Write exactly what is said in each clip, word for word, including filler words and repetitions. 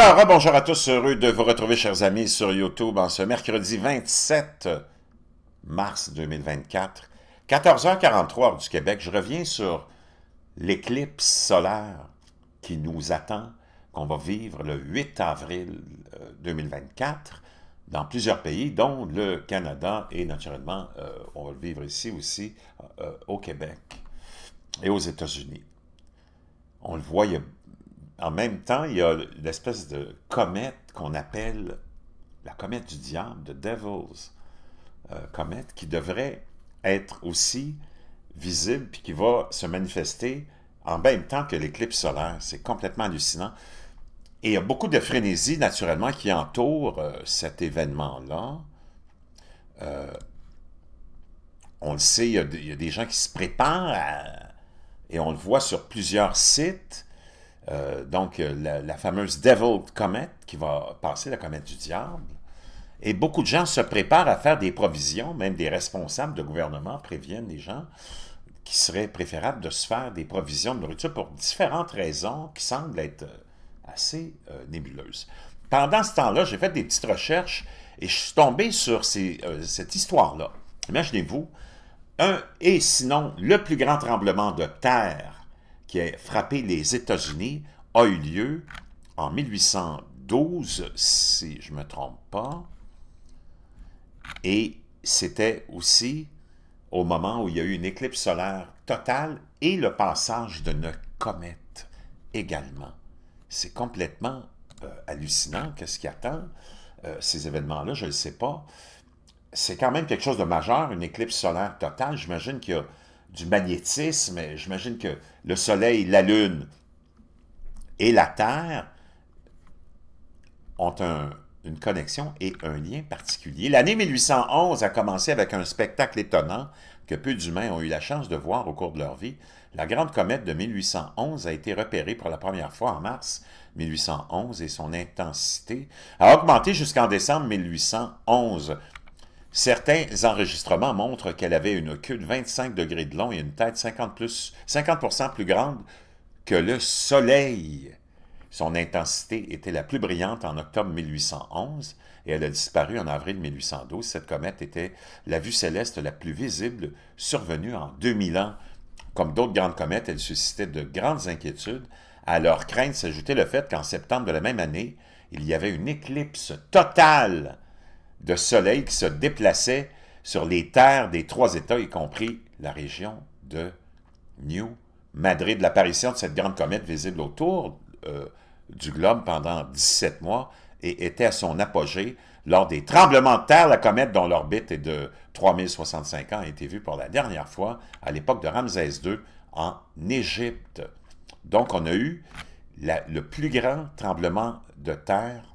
Alors, bonjour à tous, heureux de vous retrouver, chers amis, sur YouTube en ce mercredi vingt-sept mars deux mille vingt-quatre, quatorze heures quarante-trois heure du Québec. Je reviens sur l'éclipse solaire qui nous attend, qu'on va vivre le huit avril deux mille vingt-quatre dans plusieurs pays, dont le Canada et naturellement, euh, on va le vivre ici aussi, euh, au Québec et aux États-Unis. On le voit, il y a en même temps, il y a l'espèce de comète qu'on appelle la comète du diable, The Devil's euh, Comet, qui devrait être aussi visible puis qui va se manifester en même temps que l'éclipse solaire. C'est complètement hallucinant. Et il y a beaucoup de frénésie, naturellement, qui entoure euh, cet événement-là. Euh, on le sait, il y a de, il y a des gens qui se préparent à, et on le voit sur plusieurs sites. Euh, donc, la, la fameuse Devil's Comet qui va passer, la comète du diable. Et beaucoup de gens se préparent à faire des provisions, même des responsables de gouvernement préviennent les gens qu'il serait préférable de se faire des provisions de nourriture pour différentes raisons qui semblent être assez euh, nébuleuses. Pendant ce temps-là, j'ai fait des petites recherches et je suis tombé sur ces, euh, cette histoire-là. Imaginez-vous, un et sinon le plus grand tremblement de terre qui a frappé les États-Unis, a eu lieu en mille huit cent douze, si je ne me trompe pas. Et c'était aussi au moment où il y a eu une éclipse solaire totale et le passage d'une comète également. C'est complètement euh, hallucinant. Qu'est-ce qui attend euh, ces événements-là? Je ne le sais pas. C'est quand même quelque chose de majeur, une éclipse solaire totale. J'imagine qu'il y a du magnétisme, j'imagine que le Soleil, la Lune et la Terre ont un, une connexion et un lien particulier. L'année mille huit cent onze a commencé avec un spectacle étonnant que peu d'humains ont eu la chance de voir au cours de leur vie. La grande comète de mille huit cent onze a été repérée pour la première fois en mars mille huit cent onze et son intensité a augmenté jusqu'en décembre mille huit cent onze. Certains enregistrements montrent qu'elle avait une queue de vingt-cinq degrés de long et une tête cinquante pour cent plus grande que le Soleil. Son intensité était la plus brillante en octobre mille huit cent onze et elle a disparu en avril mille huit cent douze. Cette comète était la vue céleste la plus visible survenue en deux mille ans. Comme d'autres grandes comètes, elle suscitait de grandes inquiétudes. À leur crainte s'ajoutait le fait qu'en septembre de la même année, il y avait une éclipse totale de soleil qui se déplaçait sur les terres des trois États, y compris la région de New Madrid. L'apparition de cette grande comète visible autour euh, du globe pendant dix-sept mois et était à son apogée lors des tremblements de terre. La comète, dont l'orbite est de trois mille soixante-cinq ans, a été vue pour la dernière fois à l'époque de Ramsès deux en Égypte. Donc, on a eu la, le plus grand tremblement de terre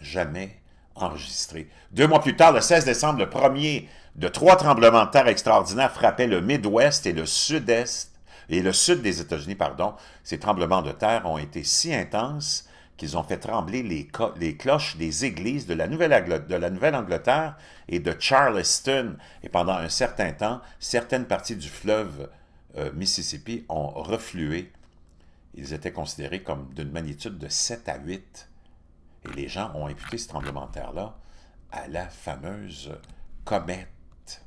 jamais enregistré. Deux mois plus tard, le seize décembre, le premier de trois tremblements de terre extraordinaires frappait le Midwest et le Sud-Est, et le Sud des États-Unis, pardon. Ces tremblements de terre ont été si intenses qu'ils ont fait trembler les, les cloches des églises de la Nouvelle-Angleterre et de Charleston. Et pendant un certain temps, certaines parties du fleuve euh, Mississippi ont reflué. Ils étaient considérés comme d'une magnitude de sept à huit. Et les gens ont imputé ce tremblement de terre-là à la fameuse comète.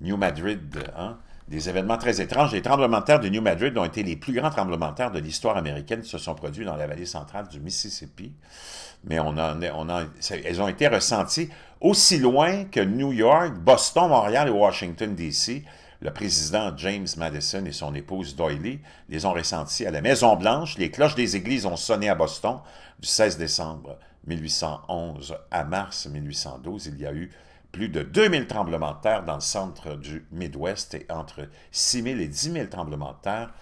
New Madrid, hein? Des événements très étranges. Les tremblements de terre de New Madrid ont été les plus grands tremblements de terre de l'histoire américaine qui se sont produits dans la vallée centrale du Mississippi. Mais on en, on en, elles ont été ressenties aussi loin que New York, Boston, Montréal et Washington, D C Le président James Madison et son épouse Dolley les ont ressentis à la Maison-Blanche. Les cloches des églises ont sonné à Boston du seize décembre mille huit cent onze à mars mille huit cent douze. Il y a eu plus de deux mille tremblements de terre dans le centre du Midwest et entre six mille et dix mille tremblements de terre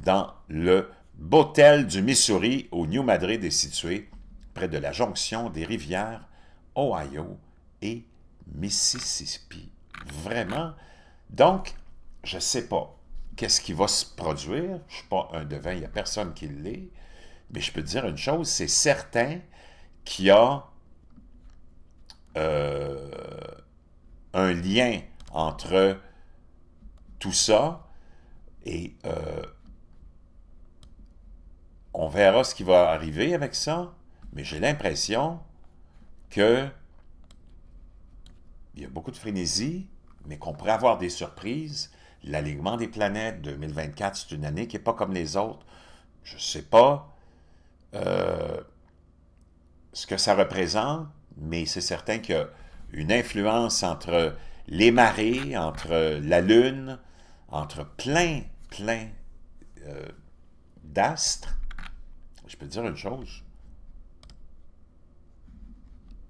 dans le Bottel du Missouri, où New Madrid est situé près de la jonction des rivières Ohio et Mississippi. Vraiment, donc, je ne sais pas qu'est-ce qui va se produire. Je ne suis pas un devin, il n'y a personne qui l'est. Mais je peux te dire une chose, c'est certain qu'il y a euh, un lien entre tout ça et euh, on verra ce qui va arriver avec ça, mais j'ai l'impression que il y a beaucoup de frénésie, mais qu'on pourrait avoir des surprises. L'alignement des planètes, deux mille vingt-quatre, c'est une année qui n'est pas comme les autres. Je ne sais pas euh, ce que ça représente, mais c'est certain qu'il y a une influence entre les marées, entre la Lune, entre plein, plein euh, d'astres. Je peux te dire une chose.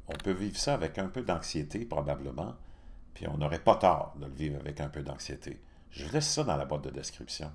On peut vivre ça avec un peu d'anxiété, probablement, puis on n'aurait pas tort de le vivre avec un peu d'anxiété. Je laisse ça dans la boîte de description.